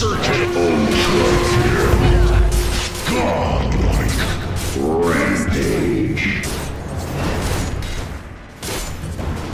Surgeon.